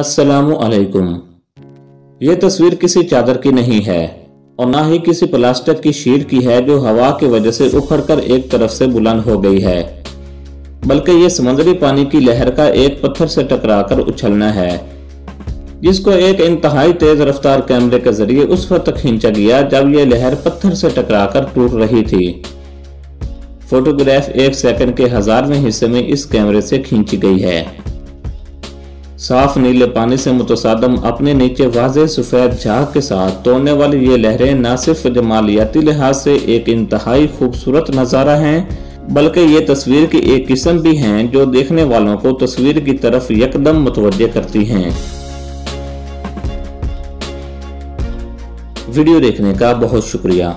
अस्सलामु अलैकुम। ये तस्वीर किसी चादर की नहीं है और ना ही किसी प्लास्टिक की शीट की है जो हवा की वजह से उखड़कर एक तरफ से बुलंद हो गई है, बल्कि ये समुद्री पानी की लहर का एक पत्थर से टकराकर उछलना है, जिसको एक इंतहाई तेज रफ्तार कैमरे के जरिए उस वक्त खींचा गया जब यह लहर पत्थर से टकराकर टूट रही थी। फोटोग्राफ एक सेकंड के हजारवें हिस्से में इस कैमरे से खींची गई है। साफ नीले पानी से मुतसादम अपने नीचे वाज़े सफेद झाग के साथ तोड़ने वाली ये लहरें न सिर्फ जमालियाती लिहाज से एक इंतहाई खूबसूरत नज़ारा हैं, बल्कि ये तस्वीर की एक किस्म भी हैं जो देखने वालों को तस्वीर की तरफ यकदम मुतवज्जे करती हैं। वीडियो देखने का बहुत शुक्रिया।